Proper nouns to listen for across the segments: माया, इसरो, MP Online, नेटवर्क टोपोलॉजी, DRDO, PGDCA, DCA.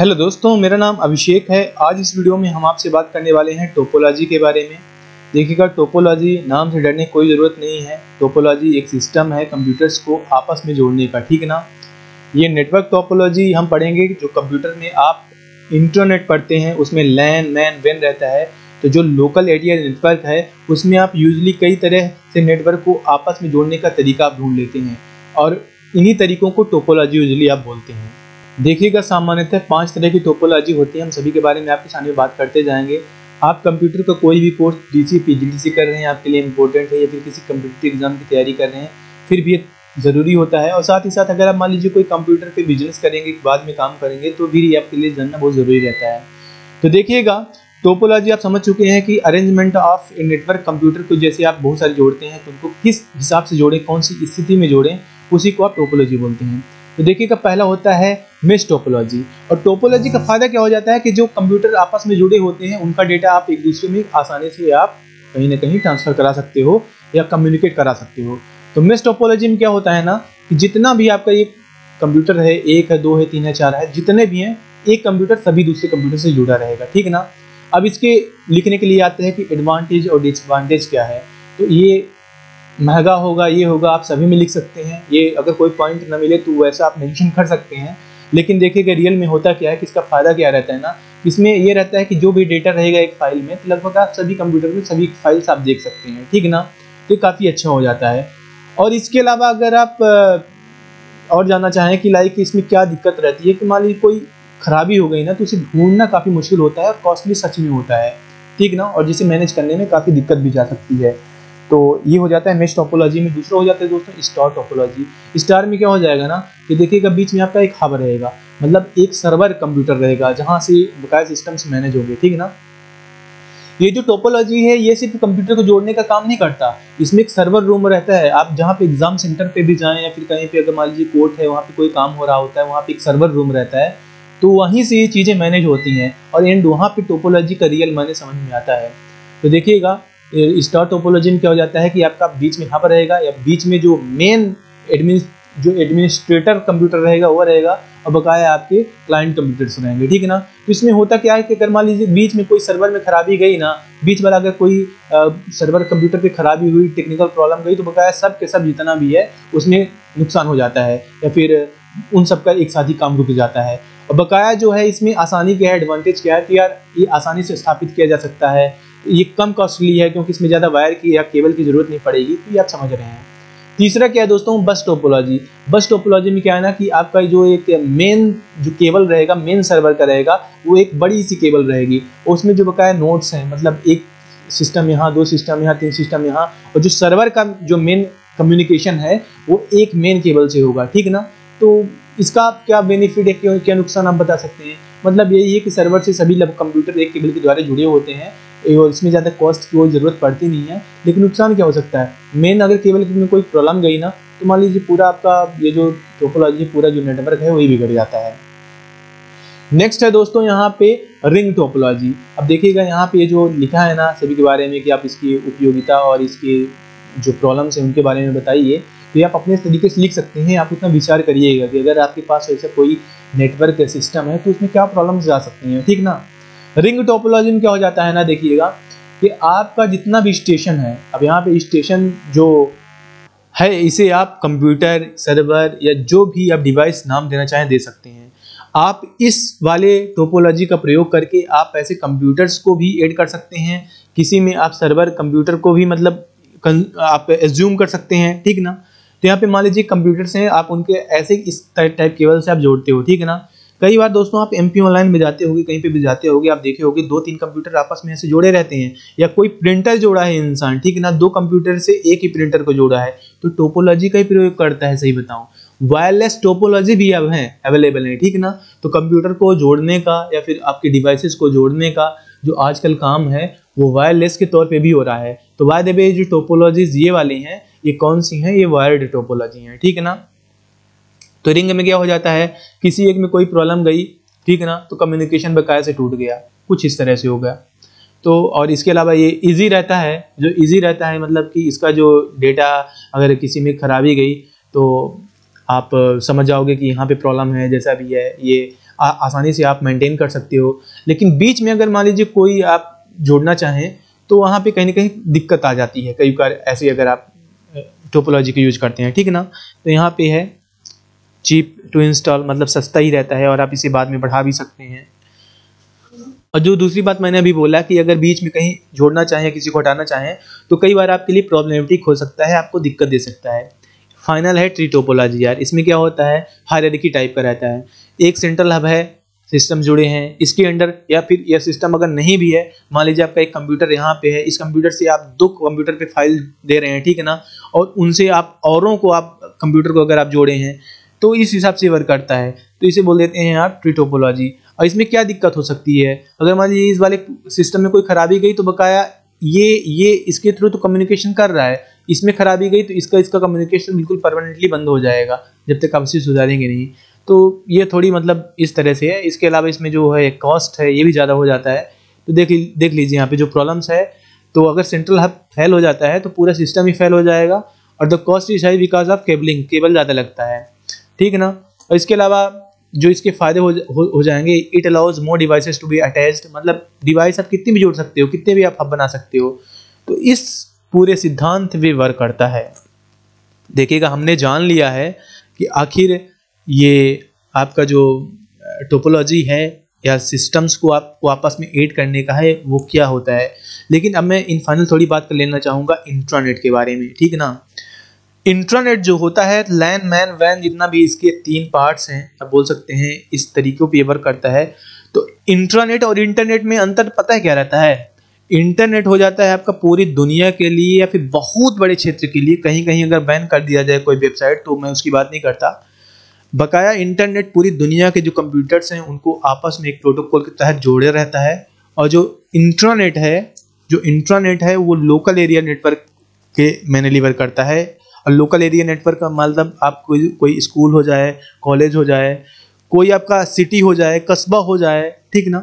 Hello दोस्तों, मेरा नाम अभिषेक है। आज इस वीडियो में हम आपसे बात करने वाले हैं टोपोलॉजी के बारे में। देखिएगा, टोपोलॉजी नाम से डरने की कोई ज़रूरत नहीं है। टोपोलॉजी एक सिस्टम है कंप्यूटर्स को आपस में जोड़ने का, ठीक ना। ये नेटवर्क टोपोलॉजी हम पढ़ेंगे। जो कंप्यूटर में आप इंटरनेट पढ़ते हैं उसमें लैन मैन वेन रहता है, तो जो लोकल एरिया नेटवर्क है उसमें आप यूजली कई तरह से नेटवर्क को आपस में जोड़ने का तरीका आप ढूंढ लेते हैं और इन्हीं तरीकों को टोपोलॉजी यूजली आप बोलते हैं। देखिएगा, सामान्यतः 5 तरह की टोपोलॉजी होती है। हम सभी के बारे में आपके सामने बात करते जाएंगे। आप कंप्यूटर का कोई भी कोर्स डीसी पीजीडीसी कर रहे हैं, आपके लिए इम्पोर्टेंट है, या फिर किसी कंपिटेटिव एग्जाम की तैयारी कर रहे हैं, फिर भी ये ज़रूरी होता है। और साथ ही साथ अगर आप मान लीजिए कोई कंप्यूटर पे बिजनेस करेंगे, बाद में काम करेंगे, तो भी ये आपके लिए जानना बहुत ज़रूरी रहता है। तो देखिएगा, टोपोलॉजी आप समझ चुके हैं कि arrangement of a network, computer को जैसे आप बहुत सारे जोड़ते हैं तो उनको किस हिसाब से जोड़ें, कौन सी स्थिति में जोड़ें, उसी को आप टोपोलॉजी बोलते हैं। तो देखिएगा, पहला होता है मेश टोपोलॉजी। और टोपोलॉजी का फायदा क्या हो जाता है कि जो कंप्यूटर आपस में जुड़े होते हैं उनका डेटा आप एक दूसरे में आसानी से आप कहीं ना कहीं ट्रांसफर करा सकते हो या कम्युनिकेट करा सकते हो। तो मेश टोपोलॉजी में क्या होता है ना कि जितना भी आपका ये कंप्यूटर है, 1 है 2 है 3 है 4 है, जितने भी हैं, एक कंप्यूटर सभी दूसरे कंप्यूटर से जुड़ा रहेगा, ठीक ना। अब इसके लिखने के लिए आते हैं कि एडवांटेज और डिसएडवांटेज क्या है। तो ये महंगा होगा, ये होगा, आप सभी में लिख सकते हैं। ये अगर कोई पॉइंट ना मिले तो वैसा आप मेंशन कर सकते हैं। लेकिन देखिएगा, रियल में होता क्या है कि इसका फ़ायदा क्या रहता है ना, इसमें ये रहता है कि जो भी डेटा रहेगा एक फाइल में, तो लगभग आप सभी कंप्यूटर में सभी फाइल्स आप देख सकते हैं, ठीक ना। तो काफ़ी अच्छा हो जाता है। और इसके अलावा अगर आप और जानना चाहें कि लाइक इसमें क्या दिक्कत रहती है कि मान लीजिए कोई खराबी हो गई ना, तो उसे ढूंढना काफ़ी मुश्किल होता है और कॉस्टली सच में होता है, ठीक ना। और जिसे मैनेज करने में काफ़ी दिक्कत भी जा सकती है। तो ये हो जाता है मेश टोपोलॉजी में। दूसरा हो जाता है दोस्तों स्टार टोपोलॉजी। स्टार में क्या हो जाएगा ना कि देखिएगा, बीच में आपका एक हब रहेगा, मतलब एक सर्वर कंप्यूटर रहेगा जहाँ से बकाया सिस्टम्स मैनेज होंगे, ठीक है ना। ये जो टोपोलॉजी है ये सिर्फ कंप्यूटर को जोड़ने का काम नहीं करता, इसमें एक सर्वर रूम रहता है। आप जहाँ पे एग्जाम सेंटर पे भी जाएँ या फिर कहीं पर अगर मान लीजिए कोर्ट है, वहाँ पर कोई काम हो रहा होता है, वहाँ पर एक सर्वर रूम रहता है, तो वहीं से ये चीज़ें मैनेज होती हैं और एंड वहाँ पर टोपोलॉजी का रियल मायने समझ में आता है। तो देखिएगा, स्टार टोपोलॉजी में क्या हो जाता है कि आपका बीच में हब रहेगा, या बीच में जो मेन एडमिनिस्ट्रेटर कंप्यूटर रहेगा वो रहेगा, और बकाया आपके क्लाइंट कंप्यूटर्स रहेंगे, ठीक है ना। तो इसमें होता क्या है कि अगर मान लीजिए बीच में कोई सर्वर में खराबी गई ना, बीच वाला अगर कोई सर्वर कंप्यूटर पे खराबी हुई, टेक्निकल प्रॉब्लम गई, तो बकाया सब के सब जितना भी है उसमें नुकसान हो जाता है, या फिर उन सबका एक साथ ही काम रुक जाता है। और बकाया जो है इसमें आसानी क्या है, एडवांटेज क्या है कि यार ये आसानी से स्थापित किया जा सकता है, ये कम कॉस्टली है क्योंकि इसमें ज़्यादा वायर की या केबल की ज़रूरत नहीं पड़ेगी। तो ये आप समझ रहे हैं। तीसरा क्या है दोस्तों, बस टोपोलॉजी। बस टोपोलॉजी में क्या है ना कि आपका जो एक मेन जो केबल रहेगा, मेन सर्वर का रहेगा, वो एक बड़ी सी केबल रहेगी, उसमें जो बकाया नोड्स हैं, मतलब एक सिस्टम यहाँ, 2 सिस्टम यहाँ 3 सिस्टम यहाँ, और जो सर्वर का जो मेन कम्युनिकेशन है वो एक मेन केबल से होगा, ठीक ना। तो इसका क्या बेनिफिट है, क्या नुकसान आप बता सकते हैं। मतलब यही है कि सर्वर से सभी कंप्यूटर एक केबल के द्वारा जुड़े होते हैं और इसमें ज़्यादा कॉस्ट की कोई ज़रूरत पड़ती नहीं है। लेकिन नुकसान क्या हो सकता है, मेन अगर केबल में कोई प्रॉब्लम गई ना, तो मान लीजिए पूरा आपका ये जो टोपोलॉजी, पूरा जो नेटवर्क है वही बिगड़ जाता है। नेक्स्ट है दोस्तों यहाँ पे रिंग टोपोलॉजी। अब देखिएगा, यहाँ पे जो लिखा है ना सभी के बारे में कि आप इसकी उपयोगिता और इसके जो प्रॉब्लम्स हैं उनके बारे में बताइए, तो ये आप अपने तरीके से लिख सकते हैं। आप उतना विचार करिएगा कि अगर आपके पास ऐसा कोई नेटवर्क सिस्टम है तो उसमें क्या प्रॉब्लम्स आ सकती हैं, ठीक ना। रिंग टोपोलॉजी में क्या हो जाता है ना, देखिएगा कि आपका जितना भी स्टेशन है, अब यहाँ पे स्टेशन जो है इसे आप कंप्यूटर, सर्वर या जो भी आप डिवाइस नाम देना चाहें दे सकते हैं। आप इस वाले टोपोलॉजी का प्रयोग करके आप ऐसे कंप्यूटर्स को भी ऐड कर सकते हैं, किसी में आप सर्वर कंप्यूटर को भी मतलब आप एज्यूम कर सकते हैं, ठीक ना। तो यहाँ पे मान लीजिए कंप्यूटर्स हैं, आप उनके ऐसे इस टाइप केबल से आप जोड़ते हो, ठीक है ना। कई बार दोस्तों आप MP ऑनलाइन में जाते होंगे, कहीं पे भी जाते होंगे, आप देखे होंगे 2-3 कंप्यूटर आपस में ऐसे जोड़े रहते हैं, या कोई प्रिंटर जोड़ा है इंसान, ठीक है ना, 2 कंप्यूटर से एक ही प्रिंटर को जोड़ा है, तो टोपोलॉजी का ही प्रयोग करता है। सही बताऊं, वायरलेस टोपोलॉजी भी अब हैं, अवेलेबल है, ठीक ना। तो कंप्यूटर को जोड़ने का या फिर आपके डिवाइसेस को जोड़ने का जो आजकल काम है वो वायरलेस के तौर पे भी हो रहा है। तो बाय द वे जो टोपोलॉजीज ये वाले हैं, ये कौन सी हैं, ये वायर्ड टोपोलॉजी हैं, ठीक है ना। तो रिंग में क्या हो जाता है, किसी एक में कोई प्रॉब्लम गई, ठीक है ना, तो कम्युनिकेशन बकाया से टूट गया, कुछ इस तरह से हो गया। तो और इसके अलावा ये इजी रहता है, जो इजी रहता है मतलब कि इसका जो डेटा अगर किसी में खराबी गई तो आप समझ जाओगे कि यहाँ पे प्रॉब्लम है, जैसा भी है, ये आसानी से आप मेंटेन कर सकते हो। लेकिन बीच में अगर मान लीजिए कोई आप जोड़ना चाहें तो वहाँ पे कहीं ना कहीं दिक्कत आ जाती है कई बार ऐसे, अगर आप टोपोलॉजी का यूज करते हैं, ठीक है ना। तो यहाँ पे है चीप टू इंस्टॉल, मतलब सस्ता ही रहता है और आप इसे बाद में बढ़ा भी सकते हैं। और जो दूसरी बात मैंने अभी बोला कि अगर बीच में कहीं जोड़ना चाहें, किसी को हटाना चाहें, तो कई बार आपके लिए प्रॉब्लमेटिक हो सकता है, आपको दिक्कत दे सकता है। फाइनल है ट्री टोपोलॉजी। यार इसमें क्या होता है, हायरार्की टाइप का रहता है, एक सेंट्रल हब है, सिस्टम जुड़े हैं इसके अंडर, या फिर यह सिस्टम अगर नहीं भी है, मान लीजिए आपका एक कंप्यूटर यहाँ पे है, इस कंप्यूटर से आप दो कंप्यूटर पे फाइल दे रहे हैं, ठीक है ना, और उनसे आप औरों को, आप कंप्यूटर को अगर आप जोड़े हैं तो इस हिसाब से वर्क करता है। तो इसे बोल देते हैं आप ट्री टोपोलॉजी। और इसमें क्या दिक्कत हो सकती है, अगर मान लीजिए इस वाले सिस्टम में कोई खराबी गई तो बकाया ये इसके थ्रू तो कम्युनिकेशन कर रहा है, इसमें खराबी गई तो इसका कम्युनिकेशन बिल्कुल परमानेंटली बंद हो जाएगा जब तक आप इसे सुधारेंगे नहीं। तो ये थोड़ी मतलब इस तरह से है। इसके अलावा इसमें जो है कॉस्ट है ये भी ज़्यादा हो जाता है। तो देख लीजिए यहाँ पे जो प्रॉब्लम्स है, तो अगर सेंट्रल हब फेल हो जाता है तो पूरा सिस्टम ही फेल हो जाएगा। और the cost is high because of cabling, cable ज़्यादा लगता है, ठीक है ना। और इसके अलावा जो इसके फायदे हो जाएंगे, it allows more devices to be attached, मतलब डिवाइस आप कितने भी जोड़ सकते हो, कितने भी आप हब बना सकते हो। तो इस पूरे सिद्धांत पे वर्क करता है। देखिएगा हमने जान लिया है कि आखिर ये आपका जो टोपोलॉजी है या सिस्टम्स को आपको आपस में ऐड करने का है वो क्या होता है। लेकिन अब मैं इन फाइनल थोड़ी बात कर लेना चाहूँगा इंट्रानेट के बारे में, ठीक है ना। इंट्रानेट जो होता है, लैन मैन वैन जितना भी इसके तीन पार्ट्स हैं आप बोल सकते हैं, इस तरीक़ों पे वर्क करता है। तो इंट्रानेट और इंटरनेट में अंतर पता है क्या रहता है, इंटरनेट हो जाता है आपका पूरी दुनिया के लिए या फिर बहुत बड़े क्षेत्र के लिए, कहीं कहीं अगर बैन कर दिया जाए कोई वेबसाइट तो मैं उसकी बात नहीं करता, बकाया इंटरनेट पूरी दुनिया के जो कंप्यूटर्स हैं उनको आपस में एक प्रोटोकॉल के तहत जोड़े रहता है। और जो इंट्रानेट है, जो इंट्रानेट है वो लोकल एरिया नेटवर्क के मैनली वर्क करता है। और लोकल एरिया नेटवर्क का मतलब आप कोई स्कूल हो जाए, कॉलेज हो जाए, कोई आपका सिटी हो जाए, कस्बा हो जाए, ठीक ना,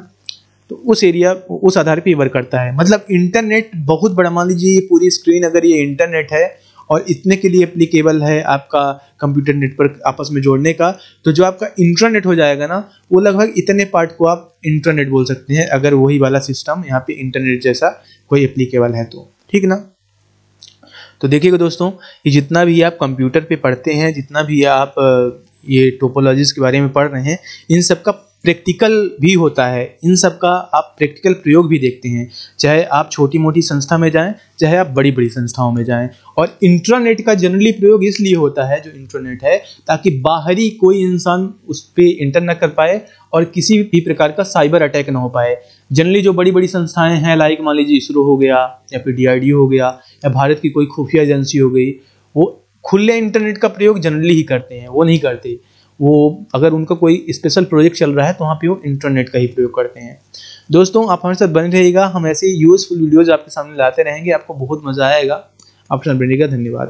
तो उस एरिया उस आधार पे वर्क करता है। मतलब इंटरनेट बहुत बड़ा, मान लीजिए ये पूरी स्क्रीन अगर ये इंटरनेट है और इतने के लिए एप्लीकेबल है आपका कंप्यूटर नेटवर्क आपस में जोड़ने का, तो जो आपका इंट्रानेट हो जाएगा ना वो लगभग इतने पार्ट को आप इंट्रानेट बोल सकते हैं, अगर वही वाला सिस्टम यहाँ पे इंटरनेट जैसा कोई एप्लीकेबल है तो, ठीक ना। तो देखिएगा दोस्तों, ये जितना भी आप कंप्यूटर पे पढ़ते हैं, जितना भी आप ये टोपोलॉजीज़ के बारे में पढ़ रहे हैं, इन सब का प्रैक्टिकल भी होता है, इन सब का आप प्रैक्टिकल प्रयोग भी देखते हैं, चाहे आप छोटी मोटी संस्था में जाएं, चाहे आप बड़ी बड़ी संस्थाओं में जाएं। और इंट्रानेट का जनरली प्रयोग इसलिए होता है जो इंट्रानेट है, ताकि बाहरी कोई इंसान उस पर इंटर ना कर पाए और किसी भी प्रकार का साइबर अटैक ना हो पाए। जनरली जो बड़ी बड़ी संस्थाएं हैं, लाइक मान लीजिए इसरो हो गया या फिर DRDO हो गया या भारत की कोई खुफिया एजेंसी हो गई, वो खुले इंटरनेट का प्रयोग जनरली ही करते हैं, वो नहीं करते, वो अगर उनका कोई स्पेशल प्रोजेक्ट चल रहा है तो वहाँ पे वो इंटरनेट का ही प्रयोग करते हैं। दोस्तों आप हमारे साथ बने रहिएगा, हम ऐसे यूज़फुल वीडियोज़ आपके सामने लाते रहेंगे, आपको बहुत मज़ा आएगा। आप बने रहिएगा, धन्यवाद।